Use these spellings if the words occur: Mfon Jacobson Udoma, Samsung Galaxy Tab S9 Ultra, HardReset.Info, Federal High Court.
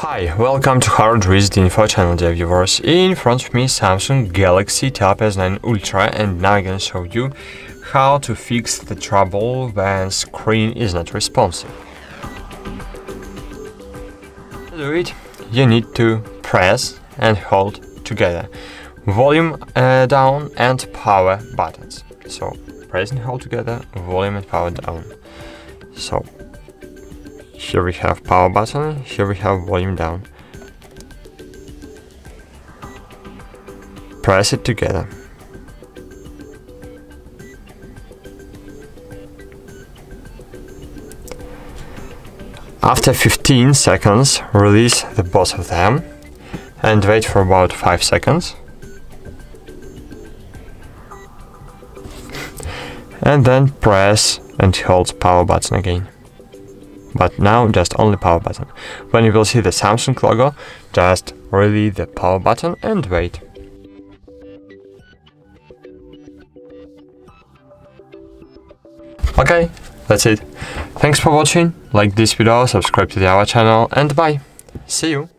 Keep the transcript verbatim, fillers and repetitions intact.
Hi, welcome to HardReset.Info channel, dear viewers. In front of me Samsung Galaxy Tab S nine Ultra, and now I'm gonna show you how to fix the trouble when screen is not responsive. To do it, you need to press and hold together volume uh, down and power buttons. So press and hold together, volume and power down. So here we have power button, here we have volume down. Press it together. After fifteen seconds, release the both of them and wait for about five seconds. And then press and hold power button again. But now just only power button. When you will see the Samsung logo, just release the power button and wait. Okay, that's it. Thanks for watching, like this video, subscribe to our channel, and bye! See you!